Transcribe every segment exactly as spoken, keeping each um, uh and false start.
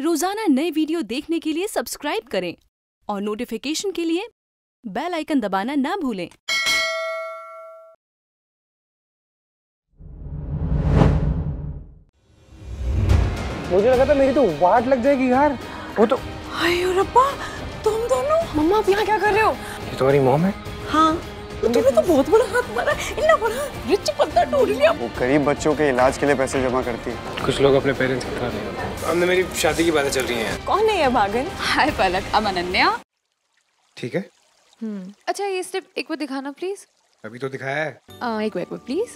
रोजाना नए वीडियो देखने के लिए सब्सक्राइब करें और नोटिफिकेशन के लिए बेल आइकन दबाना ना भूलें। मुझे लगा था मेरी तो वाट लग जाएगी यार। वो तो अयो रब्बा, तुम दोनों। मम्मा आप यहाँ क्या कर रहे हो? ये तुम्हारी मॉम है? हाँ। तुमने तो बहुत बड़ा हाथ मारा, इतना बड़ा रिच पत्ता टूट लिया। वो गरीब बच्चों के इलाज के लिए पैसे जमा करती है। कुछ लोग अपने पेरेंट्स के खा रहे हैं। हमने मेरी शादी की बातें चल रही हैं। कौन है ये पागल? हाय पलक, अब अनन्या। ठीक है। अच्छा ये स्टेप एक बार दिखाना प्लीज। अभी तो दिखाया है। एक बार please.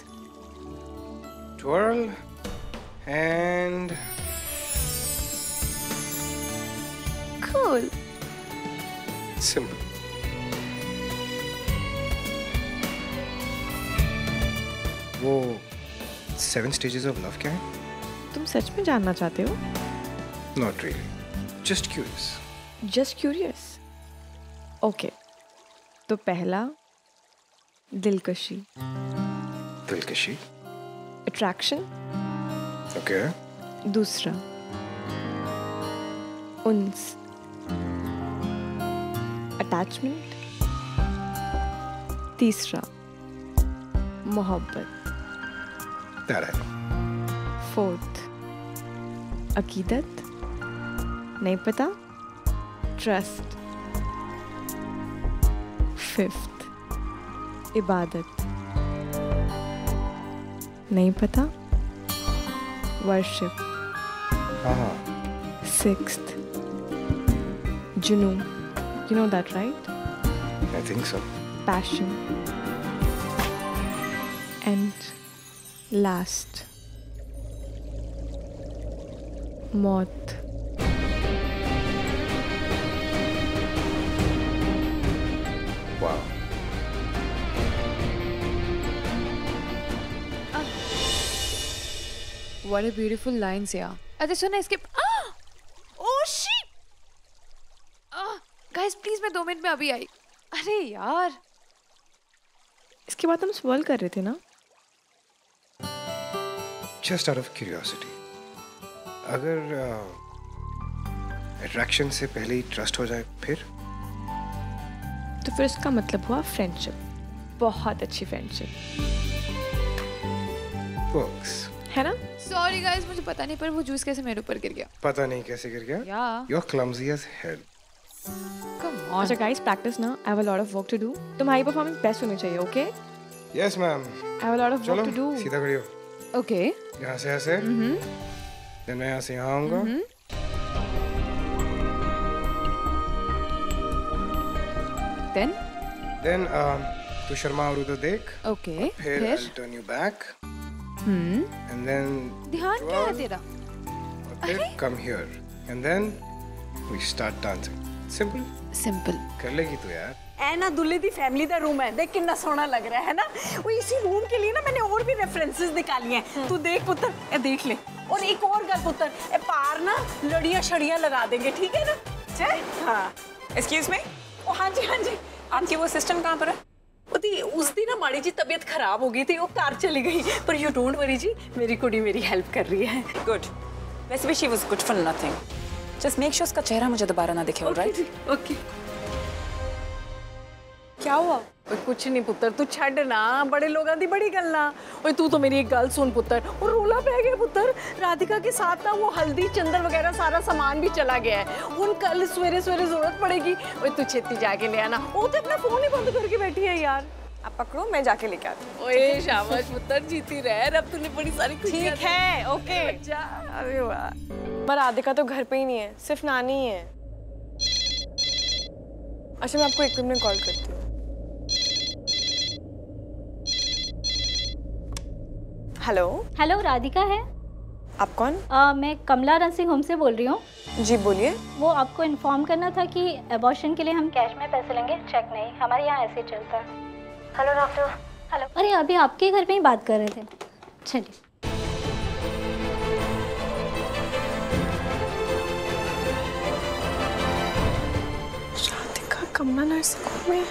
Twirl and cool. Simple. वो seven stages of love क्या है? तुम सच में जानना चाहते हो? Not really. Just curious. Just curious. Okay. तो पहला दिलकशी. दिलकशी. Attraction. Okay. दूसरा उन्स. अटैचमेंट. तीसरा मोहब्बत. फोर्थ अकीदत. नहीं पता. ट्रस्ट. फिफ्थ इबादत. नहीं पता. वर्शिप. सिक्स्थ जुनून. You know that, right? I think so. Passion. And last, Moth. Wow. Uh, what a beautiful lines, yeah. अच्छा सुना इसके प्लीज मैं दो मिनट में अभी आई। अरे यार इसके बाद हम स्वर्ल कर रहे थे ना। Just out of curiosity, अगर अट्रैक्शन uh, से पहले ही ट्रस्ट हो जाए फिर? तो फिर इसका मतलब हुआ फ्रेंडशिप। बहुत अच्छी फ्रेंडशिप। Works. है ना? Sorry guys, मुझे पता नहीं पर वो जूस कैसे मेरे ऊपर गिर गया। पता नहीं कैसे गिर गया? Yeah. You're clumsy as hell. Come on. अच्छा guys practice ना. I have a lot of work to do. तुम्हारी परफॉर्मेंस बेस्ट होनी चाहिए, okay? Yes ma'am. I have a lot of work to do. चलो सीधा खड़ी हो. Okay. यहाँ से यहाँ से. हम्म. Then मैं यहाँ से यहाँ आऊँगा. हम्म. Then? Then तू शर्मा और उधर देख. Okay. फिर I'll turn you back. Hmm. And then. ध्यान क्या है तेरा? फिर come here. And then we start dancing. Simple simple कर लेगी तो यार। ऐना दुल्ले दी फैमिली दा रूम है, देख कितना सोना लग रहा है ना। वो इसी रूम के लिए ना मैंने और भी रेफरेंसेस निकाली हैं। तू देख पुत्र, ये देख ले। और एक और गल पुत्र, ये पार ना लड़ियां शड़ियां लगा देंगे, ठीक है ना? चल हाँ। Excuse me? ओ हाँ जी हाँ जी। आपकी वो सिस्टम कहाँ पर है? उस दिन ना माड़ी जी तबीयत खराब हो गई थी, वो कार चली गई। पर यू डोंट वरी जी, मेरी कुड़ी मेरी हेल्प कर रही है। गुड। वैसे भी she was good for nothing. Just make sure उसका चेहरा मुझे दोबारा ना दिखे, राइट? ओके। क्या हुआ? कुछ नहीं पुत्र, तू छड़ ना, बड़े लोगों की बड़ी गल ना। और तू तो मेरी एक गल सुन पुत्र, वो रोला पै गया पुत्र। राधिका के साथ ना वो हल्दी चंदन वगैरह सारा सामान भी चला गया है। उन कल सवेरे सवेरे जरूरत पड़ेगी। और तू छेती जाके ले आना। वो तो अपना फोन ही बंद करके बैठी है यार। आप पकड़ो, मैं जाके लेके आती। ओए शाबाश पुत्र, जीती रह। अब तूने बड़ी सारी खुशियां। ठीक है, ओके। अरे वाह। पर राधिका तो घर पे ही नहीं है, सिर्फ नानी ही है। अच्छा मैं आपको एक मिनट में कॉल करती हूँ। हेलो। हेलो राधिका है? आप कौन? आ, मैं कमला रण सिंह होम से बोल रही हूँ। जी बोलिए। वो आपको इन्फॉर्म करना था कि एबॉर्शन के लिए हम कैश में पैसे लेंगे, चेक नहीं। हमारे यहाँ ऐसे चलता है। Hello doctor. हेलो। अरे अभी आपके घर पे ही बात कर रहे थे। चलिए। कमला नर्सिंग होम में।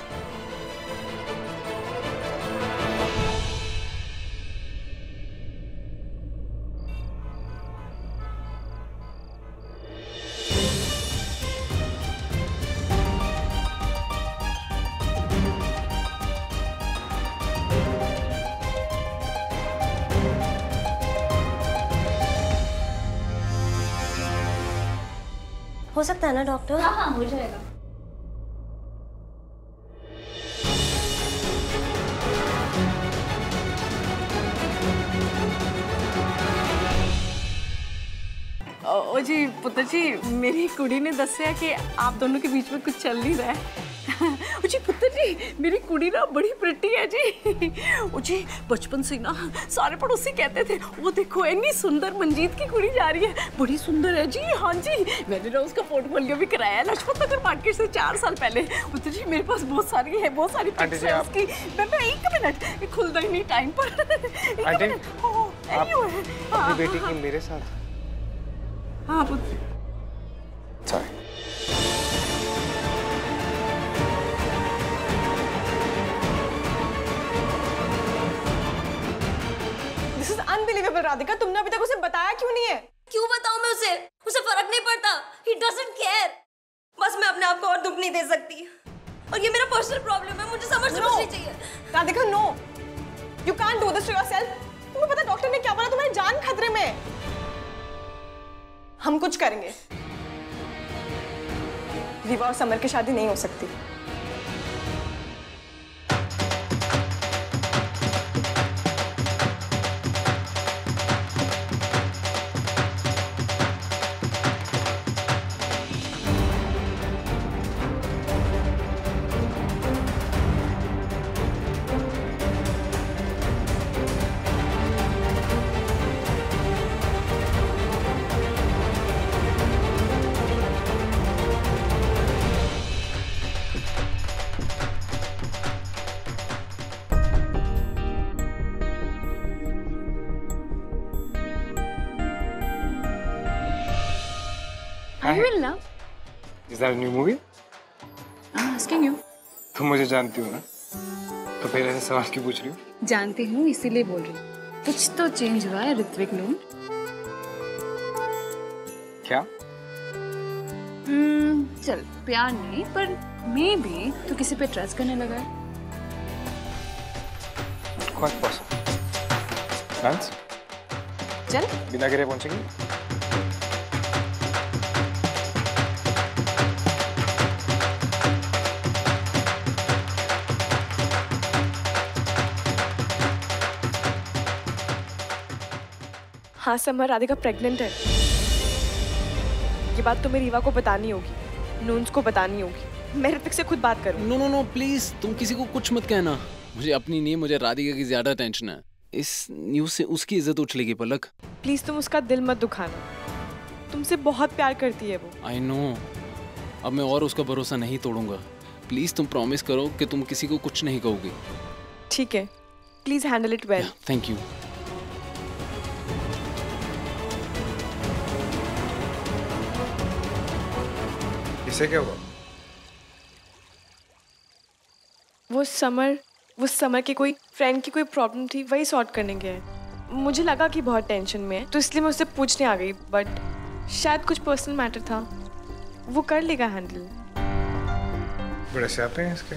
हो सकता है ना डॉक्टर? हाँ हाँ हो जाएगा। ओ जी पुत्र जी, मेरी कुड़ी ने दस्या कि आप दोनों के बीच में कुछ चल नहीं रहा है। ओ जी पुत्र जी, मेरी कुड़ी ना बड़ी प्रिटी है जी। ओ जी बचपन से ना सारे पड़ोसी कहते थे वो देखो इतनी सुंदर मंजीत की कुड़ी जा रही है, बड़ी सुंदर है जी। हाँ जी, मैंने ना उसका पोर्टफोलियो भी कराया लाजपत नगर मार्केट से चार साल पहले। पुत्र जी मेरे पास बहुत सारी है, बहुत सारी पिक्चर्स उसकी। मैं मैं एक मिनट, खुलता ही नहीं टाइम पर। बेटी की मेरे साथ? हाँ पुत्र। Sorry. This is unbelievable Radhika, तुमने अभी तक उसे बताया क्यों नहीं है? क्यों बताऊं मैं उसे? उसे फर्क नहीं पड़ता। He doesn't care। बस मैं अपने आप को और दुख नहीं दे सकती और ये मेरा पर्सनल प्रॉब्लम है, मुझे समझ समझनी चाहिए। Radhika no, you can't do this to yourself. तुम्हें पता डॉक्टर ने क्या बोला, तुम्हारी जान खतरे में है। हम कुछ करेंगे। रीवा और समर की शादी नहीं हो सकती। Are you in love? Is that a new movie? I'm asking you. तुम मुझे जानती हो ना? तो फिर ऐसे सवाल क्यों पूछ रही हो? जानती हूँ इसीलिए बोल रही हूँ। कुछ तो चेंज हुआ है ऋत्विक नून। क्या? हम्म चल प्यार नहीं पर मैं भी तो किसी पे ट्रस्ट करने लगा है। Quite possible. Dance? चल। बिना गिरे पहुँचेगी? हाँ समर, राधिका प्रेग्नेंट है। ये बात तुम्हें रीवा को बतानी होगी, नून्स को बतानी होगी। मैं ऋतिक से खुद बात करूँ। नो नो नो प्लीज, तुम किसी को कुछ मत कहना। मुझे अपनी नहीं, मुझे राधिका की ज्यादा टेंशन है। इस न्यूज़ से उसकी इज्जत उछलेगी पलक। प्लीज तुम उसका दिल मत दुखाना, तुमसे बहुत प्यार करती है वो। आई नो, अब मैं और उसका भरोसा नहीं तोड़ूंगा। प्लीज तुम प्रॉमिस करो कि तुम किसी को कुछ नहीं कहोगी। ठीक है, please handle it well. Thank you. इसे क्या हुआ? वो समर, वो समर की कोई फ्रेंड की कोई प्रॉब्लम थी, वही सॉर्ट करने गया। मुझे लगा कि बहुत टेंशन में है तो इसलिए मैं उससे पूछने आ गई, बट शायद कुछ पर्सनल मैटर था। वो कर लेगा हैंडल। बड़े स्यापे हैं इसके,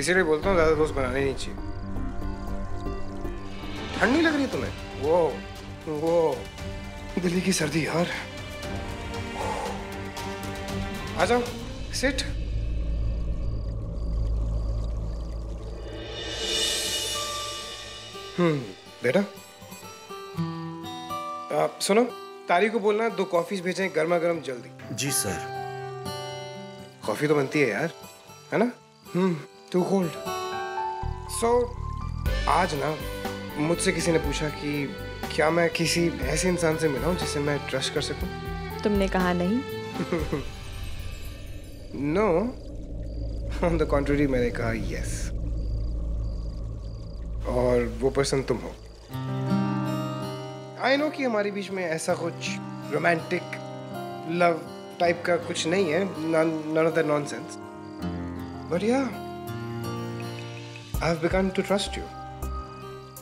इसीलिए बोलता हूँ ज्यादा दोस्त बनाने नहीं चाहिए। ठंड नहीं लग रही तुम्हें? वो वो दिल्ली की सर्दी यार। आ जाओ, सिट। हम्म बेटा, आप सुनो, तारी को बोलना दो कॉफीज भेजें गर्मा गर्म जल्दी। जी सर। कॉफी तो बनती है यार, है ना? हम्म टू कोल्ड। सो आज ना मुझसे किसी ने पूछा कि क्या मैं किसी ऐसे इंसान से मिला हूँ जिसे मैं ट्रस्ट कर सकूँ। तुमने कहा नहीं? नो, ऑन द कॉन्ट्ररी मैंने कहा यस। और वो पर्सन तुम हो। आई नो कि हमारे बीच में ऐसा कुछ रोमांटिक लव टाइप का कुछ नहीं है, none of that nonsense, but yeah I have become to trust you.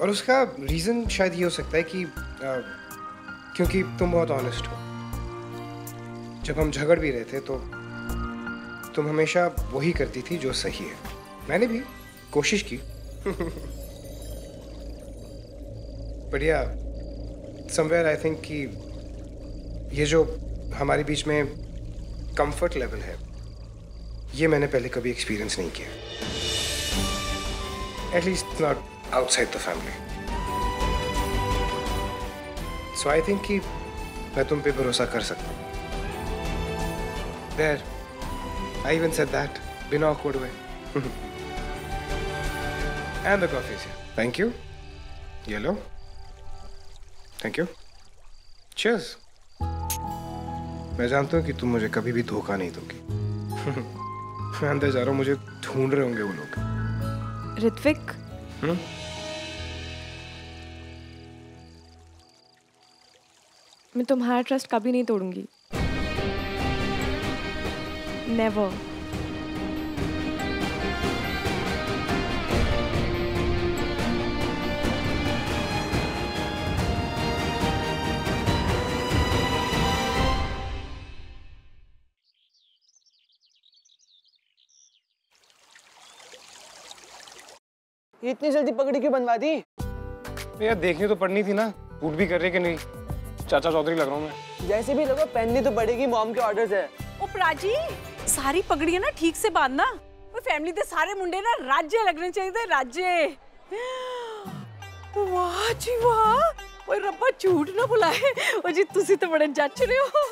और उसका रीजन शायद ये हो सकता है कि uh, क्योंकि तुम बहुत ऑनेस्ट हो। जब हम झगड़ भी रहे थे तो तुम हमेशा वही करती थी जो सही है। मैंने भी कोशिश की। बढ़िया, समवेयर आई थिंक कि ये जो हमारे बीच में कंफर्ट लेवल है, ये मैंने पहले कभी एक्सपीरियंस नहीं किया, at least not outside the family. So I think कि मैं तुम पे भरोसा कर सकता हूँ। There, I even said that बिना awkward way. And the coffee is here. Thank you. ये लो। Thank you. चीयर्स। मैं जानता हूँ कि तुम मुझे कभी भी धोखा नहीं दोगी। मैं अंदर जा रहा हूँ, मुझे ढूंढ रहे होंगे वो लोग। ऋत्विक। हम्म? मैं तुम्हारा ट्रस्ट कभी नहीं तोड़ूंगी। Never. ये इतनी जल्दी पगड़ी क्यों बनवा दी? यार देखनी तो पड़नी थी ना, फूट भी कर रहे कि नहीं। चाचा चौधरी लग रहा हूँ मैं। जैसे भी लगो पहननी तो पड़ेगी, मॉम के ऑर्डर्स है। ओ प्राजी, सारी पगड़ियाँ ना ठीक से बांधना। वो फैमिली के सारे मुंडे ना राज्य लगने चाहिए थे, राज्य। वाह जी वाह, ओए रब्बा झूठ ना बुलाए। ओ जी तुसी तो बड़े जच रहे हो।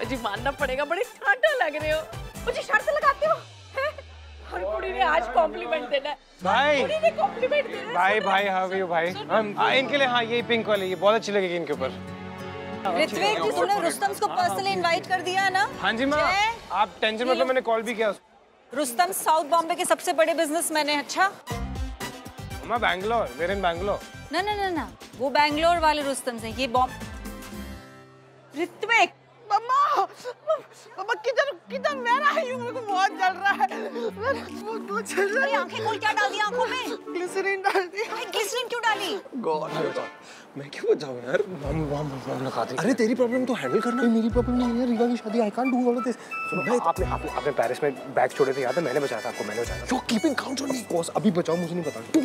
ओ जी मानना पड़ेगा, बड़े ठाटा लग रहे हो। ओ जी शर्त लगाते हो। हर कुड़ी ने आज कॉम्प्लीमेंट देना है। भाई कुड़ी ने कॉम्प्लीमेंट देना है। भाई भाई हाउ आर यू भाई? हां इनके लिए, हां ये पिंक वाली ये बहुत अच्छी लगेगी इनके ऊपर। ऋत्विक जी तुमने रुस्तम को पर्सनली इनवाइट कर दिया ना? हाँ जी माँ, आप टेंशन मत लो, मैंने कॉल भी किया। रुस्तम साउथ बॉम्बे के सबसे बड़े बिजनेसमैन है। अच्छा माँ बैंगलोर, वेयर इन बैंगलोर। ना ना ना ना, वो बैंगलोर वाले रुस्तम से, ये बॉम्ब। ऋत्विक मम्मा मम्मा किधर किधर मैं आई हूँ, मेरे को बहुत जल रहा है, मेरा बहुत जल रहा है। आंखें खोल, क्या डाल दिया आंखों में? ग्लिसरीन डाल दी। भाई ग्लिसरीन क्यों डाली? गॉड मैं क्या बताऊँ यार, मम्मी मम्मी मम्मी लगा दी। अरे तेरी प्रॉब्लम तो हैंडल करना है, मेरी प्रॉब्लम नहीं है। रीवा की शादी I can't do all of this. सुनो आपने आपने आपने पेरिस में बैग छोड़े थे याद है, मैंने बचाया था आपको, मैंने बचाया था। You keeping count on me? Course अभी बचाओ, मुझे नहीं पता। तू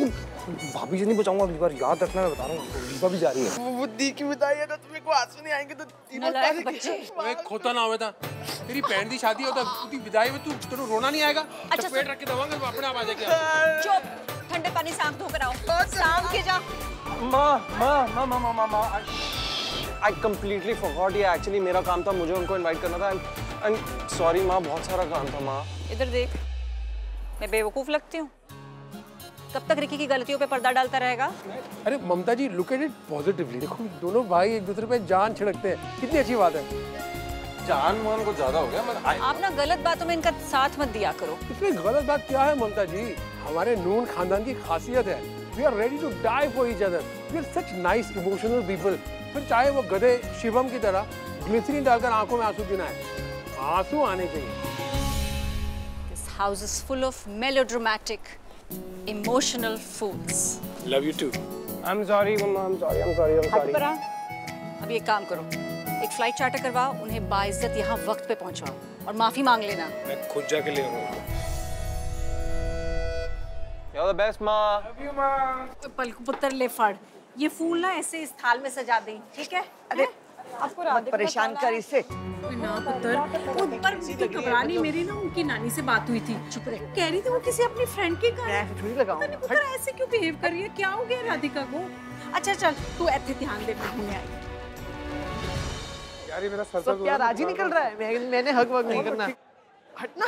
भाभी जी नहीं बचाऊंगा अगली बार, याद रखना मैं बता रहा हूँ। रीवा भी जा रही है। वो बुद्धि की बताई है ना, तुम्हें को आंसू नहीं आएंगे तो तीनों पैसे बच्चे मैं खोता ना होता। तेरी बहन की शादी होता तू विदाई में, तू तेरे रोना नहीं आएगा। अच्छा पेट रख के दवांगा तो अपने आप आ जाएगा। चुप, ठंडे पानी से आंख धो कर आओ। शाम के जा। माँ माँ माँ माँ माँ माँ I completely forgot, ये actually मेरा काम था, मुझे उनको invite करना था। I'm sorry माँ, बहुत सारा काम था माँ। इधर देख, मैं बेवकूफ लगती हूँ? कब तक रिकी की गलतियों पे पर्दा डालता रहेगा? अरे ममता जी look at it positively, देखो दोनों भाई एक दूसरे पे जान छिड़कते हैं, कितनी अच्छी बात है। जान मान को ज्यादा हो गया मतलब। आप ना गलत बातों में इनका साथ मत दिया करो। इसमें गलत बात क्या है ममता जी, हमारे नून खानदान की खासियत है। We are ready to die for each other. We are such nice, emotional people. फिर चाहे वो गधे शिवम की तरह ग्लिसरीन डालकर आंखों में आंसू गिनाए, आंसू आने चाहिए। This house is full of melodramatic, emotional fools. Love you too. I'm sorry, mama. I'm sorry. I'm sorry. I'm sorry. हट परा। अब ये काम करो, एक फ्लाइट चार्टर करवाओ, उन्हें बाइज्जत यहाँ वक्त पे पहुँचाओ और माफी मांग लेना। मैं खुद जाके ले आऊँगा। You're the best, माँ। Love you, माँ। पलकु पुत्र ले फड़। ये फूल ना ऐसे इस थाल में सजा दें, ठीक है? अरे आपको राधिका परेशान कर इसे। ना पुत्र, उन पर मुझे घबरानी, मेरी ना उनकी नानी से बात हुई थी। चुप रहे। कह रही थी वो किसी अपनी फ्रेंड के घर। मैं थोड़ी लगाऊं। नहीं पुत्र ऐसे क्यों बिहेव कर रही है? क्या हो गया राधिका को? अच्छा चल, तू ऐसे ध्यान दे मैं आई। यार ये मेरा सर क्या राजी निकल रहा है? मैंने हक वक नहीं करना। हटना।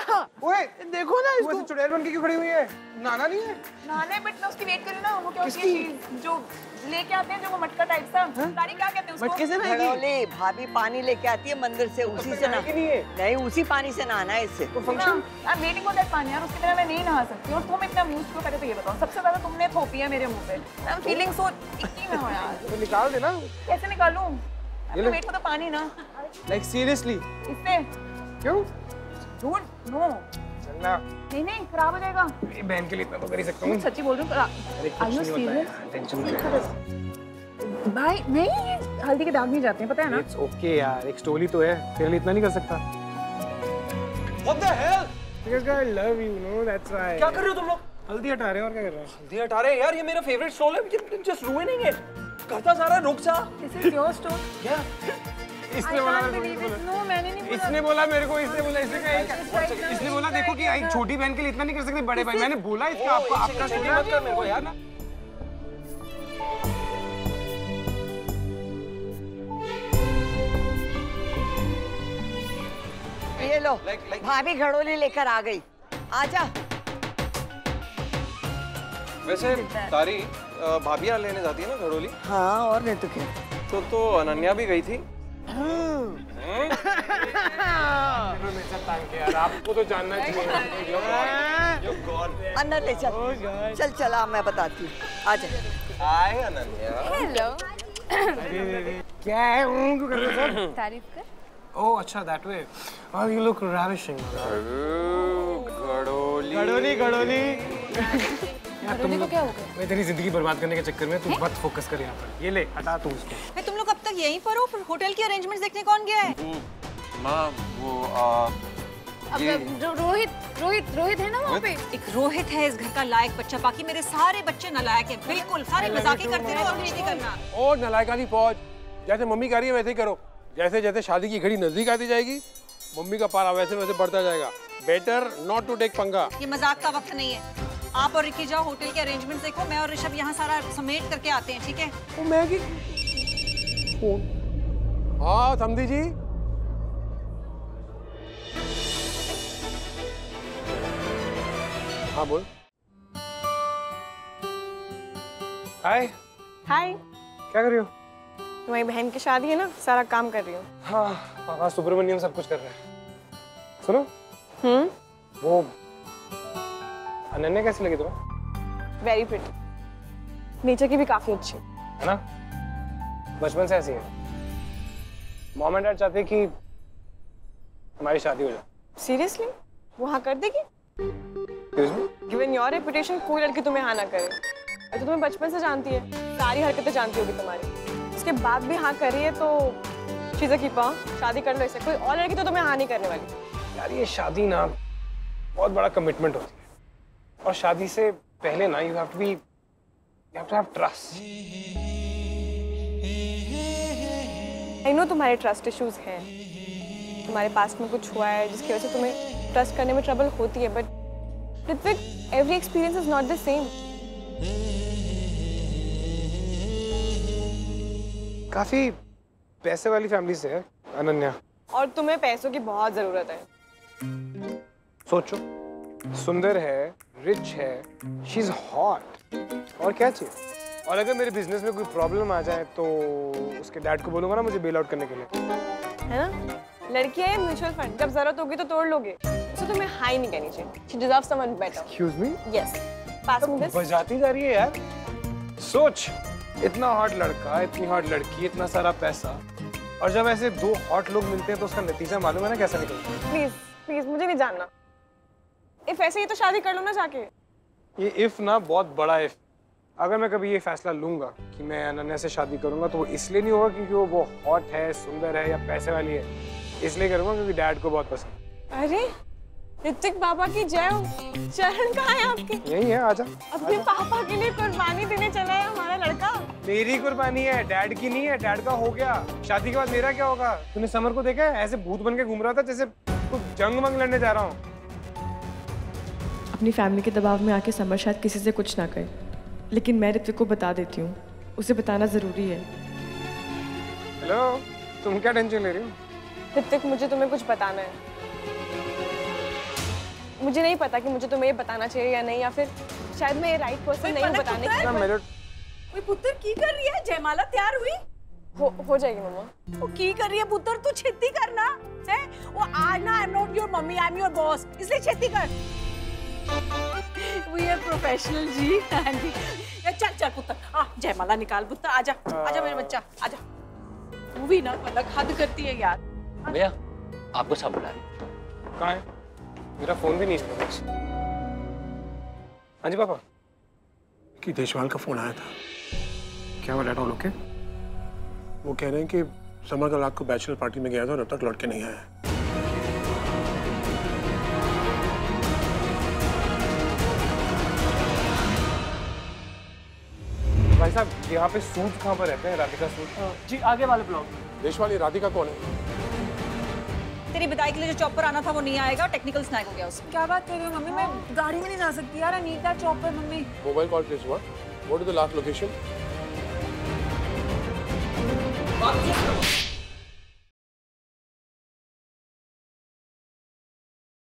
ओए देखो ना इसको, चुड़ैल बन के क्यों खड़ी हुई है? नाना नहीं है? नाना है बट ना, उसकी वेट करो ना। वो क्या होती है जो लेके आते हैं, जो वो मटका टाइप सा, तारी क्या कहते हैं उसको? मटके से नहाएगी? ले भाभी पानी लेके आती है मंदिर से, उसी से नहाएगी। नहीं उसी पानी से नहाना है इससे। तो function I am waiting for that पानी यार, उसके बिना मैं नहीं नहा सकती। और तुम इतना मुंह क्यों करते हो ये बताओ? सबसे ज्यादा तुमने थोपी है मेरे मुंह पे। आई एम फीलिंग सो इकी ना यार। तो निकाल दे ना। कैसे निकालूं? अब वेट करो पानी ना। Like seriously? इससे क्यों? Don't no. चलना। नहीं नहीं खराब हो जाएगा। मेरी बहन के लिए इतना तो कर ही सकता हूँ। सच्ची बोल रहा हूँ। Are you serious? टेंशन नहीं। भाई नहीं, हल्दी के दाग नहीं जाते हैं पता है ना? It's okay यार, एक स्टोरी तो है, तेरे लिए इतना नहीं कर सकता। What the hell? Because I love you, no that's why। क्या कर रहे हो तुम लोग? हल्दी हटा रहे हैं और क्या कर रहे हो? हल्दी हटा रहे हैं यार, ये मेरा फेवरेट स्टोल है, just ruining it। कहता सारा रुक जा। This is your stone. Yeah. इसने बोला इसने बोला मेरे को इसने बोला इसने इसने बोला देखो कि एक छोटी बहन के लिए इतना नहीं कर सकते बड़े भाई। मैंने बोला इसका आपका आपका सुनना मत कर मेरे को यार ना। ये लो भाभी घड़ोली लेकर आ गई, आजा। वैसे तारी भाभियाँ लेने जाती है ना घड़ोली। हाँ और नहीं तो क्या। तो तो अनन्या भी गई थी। आपको तो जानना चाहिए। अन्ना ले चल चल चला मैं बताती हूँ, आजा। हाय अनन्या। हेलो। क्या है तारीफ कर। ओह अच्छा दैट वे। और यू लुक रैविशिंग। घड़ोली घड़ोली घड़ोली घड़ोली को क्या हो गया? मैं तेरी जिंदगी बर्बाद करने के चक्कर में तू मत फोकस कर यहाँ पर। ये ले हटा तू उसको। मैं तुम लोग अब तक यहीं पर हो, होटल की अरेंजमेंट्स देखने कौन गया है? वो माँ वो अब रोहित रोहित रोहित है ना वहाँ पे। एक रोहित है इस घर का लायक बच्चा, बाकी मेरे सारे बच्चे नालायक हैं। बिल्कुल सारे मजाक करते रहो और कुछ नहीं करना। और नालायक वाली फौज जैसे मम्मी कह रही है वैसे ही करो। जैसे जैसे शादी की घड़ी नजदीक आती जाएगी मम्मी का पारा वैसे वैसे बढ़ता जाएगा। बेटर नॉट टू टेक पंगा। ये मजाक का वक्त नहीं है। आप और रिकी जाओ होटल के अरेंजमेंट देखो, मैं और ऋषभ यहाँ सारा समेट करके आते हैं ठीक है। ओ मैगी हाँ समधी जी हाँ बोल। हाय हाय क्या कर रही हो? तुम्हारी बहन की शादी है ना, सारा काम कर रही हूँ। हाँ हाँ सुब्रमण्यम सब कुछ कर रहे हैं। सुनो हम्म वो अनन्या कैसी लगी तुम्हें? वेरी प्रिटी, नेचर की भी काफी अच्छी है ना। बचपन से ऐसी है। मॉम एंड डैड चाहते कि हमारी शादी हो जाए। सीरियसली वो हाँ कर देगी? गिवन योर रेपुटेशन कोई लड़की तुम्हें हाँ ना करे। तो तुम्हें बचपन से जानती है, सारी हरकतें जानती होगी तुम्हारी, उसके बाद भी हाँ कर रही है तो चीज़ें की पाँ शादी कर लो इससे। कोई और लड़की तो तुम्हें हाँ नहीं करने वाली। यार ये शादी ना बहुत बड़ा कमिटमेंट होती है, और शादी से पहले ना you have to be you have to have trust. I know तुम्हारे ट्रस्ट इश्यूज हैं, तुम्हारे पास में कुछ हुआ है जिसकी वजह से तुम्हें ट्रस्ट करने में ट्रबल होती है, but Ritwik every experience is not the same. काफी पैसे वाली फैमिली से है अनन्या, और तुम्हें पैसों की बहुत जरूरत है। सोचो सुंदर है, रिच है, शी इज हॉट, और क्या चाहिए? और अगर मेरे बिजनेस में कोई प्रॉब्लम आ जाए तो उसके डैड को बोलूंगा ना मुझे बेल आउट करने के लिए, है ना। लड़की है म्यूचुअल फंड, जब जरूरत होगी तो तोड़ लोगे, तो तुम्हें हाई नहीं कहनी चाहिए। She deserves someone better. Excuse me yes passing this. बजाती जा रही है यार। सोच इतना हॉट लड़का, इतनी हॉट लड़की, इतना सारा पैसा, और जब ऐसे दो हॉट लोग मिलते हैं तो उसका नतीजा मालूम है ना कैसा निकलता है। प्लीज प्लीज मुझे नहीं जानना। इफ ऐसे ही तो शादी कर लो ना जाके। ये इफ ना बहुत बड़ा इफ। अगर मैं कभी ये फैसला लूंगा कि मैं अनन्या से शादी करूंगा तो वो इसलिए नहीं होगा क्योंकि वो वो हॉट है, सुंदर है या पैसे वाली है, इसलिए करूंगा क्योंकि डैड को बहुत पसंद। अरे ऋत्विक बाबा की जय हो। चरण कहाँ है आपके? यही है आजा। अपने पापा के लिए कुर्बानी देने चला है हमारा लड़का। मेरी कुर्बानी है, डैड की नहीं है। डैड का हो गया, शादी के बाद मेरा क्या होगा? तूने समर को देखा है ऐसे भूत बन के घूम रहा था जैसे कुछ जंग मंग लड़ने जा रहा हूँ। अपनी फैमिली के दबाव में आके समर शायद किसी से कुछ ना कहे, लेकिन मैं ऋत्विक को बता देती हूँ, उसे बताना जरूरी है। हेलो तुम क्या टेंशन ले रही हो? ऋत्विक मुझे तुम्हें कुछ बताना है। मुझे नहीं पता कि मुझे तुम्हें ये बताना चाहिए या नहीं, या फिर शायद मैं ये राइट पर्सन नहीं हूँ बताने की। कोई पुत्र की कर रही है? जयमाला तैयार हुई हो, हो जाएगी मम्मा। वो की कर रही है पुत्र? तू छेती करना है वो आज ना। I am not your mummy, I am your boss, इसलिए छेती कर। वी आर प्रोफेशनल जी। चल चल पुत्र हाँ जयमाला निकाल पुत्र आजा आजा मेरा बच्चा आजा। वो भी ना अलग हद करती है यार। भैया आपको सब बुला रही कहाँ है? मेरा फोन भी नहीं इसमें। हाँ जी पापा कि देशवाल का फोन आया था। क्या हुआ डैड ऑल ओके? वो कह रहे हैं कि समर कल रात को बैचलर पार्टी में गया था और अब तक लौट के नहीं आया है। साहब यहाँ पे सूट कहाँ पर रहते हैं? राधिका सूट जी आगे वाले ब्लॉक। रेश वाली राधिका कौन है? तेरी बताई के लिए जो चॉपर आना था वो नहीं आएगा, टेक्निकल स्नैक हो गया उसमें। क्या बात कर रही हो मम्मी, मैं गाड़ी में नहीं जा सकती यार, need that chopper mummy. Mobile call please हुआ, go to the last location.